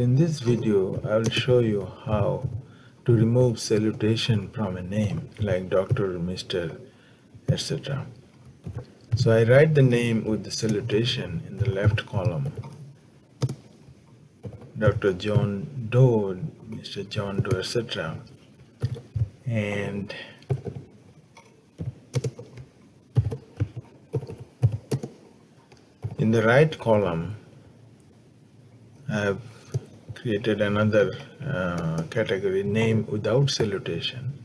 So in this video, I will show you how to remove salutation from a name like Dr., Mr., etc. So I write the name with the salutation in the left column. Dr. John Doe, Mr. John Doe, etc. And in the right column, I have created another category, name without salutation,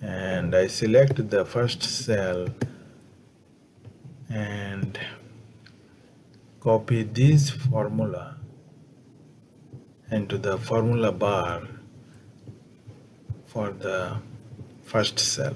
and I select the first cell and copy this formula into the formula bar for the first cell.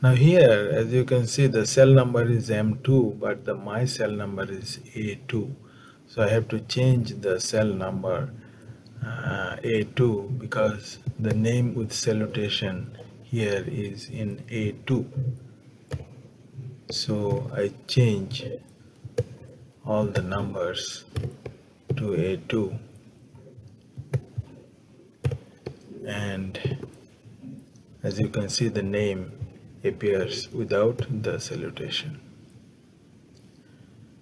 Now here, as you can see, the cell number is M2, but my cell number is A2. So I have to change the cell number A2 because the name with salutation here is in A2. So I change all the numbers to A2 and as you can see the name appears without the salutation.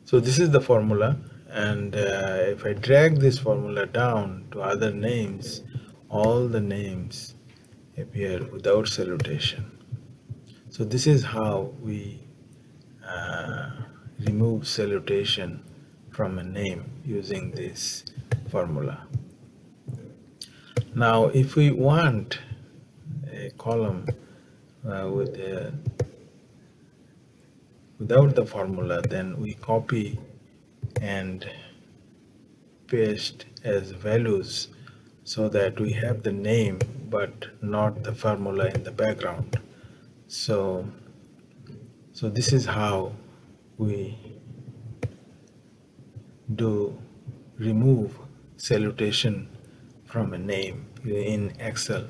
So this is the formula, and if I drag this formula down to other names, all the names appear without salutation. So this is how we remove salutation from a name using this formula. Now if we want a column without the formula, then we copy and paste as values so that we have the name but not the formula in the background. So this is how we do remove salutation from a name in Excel.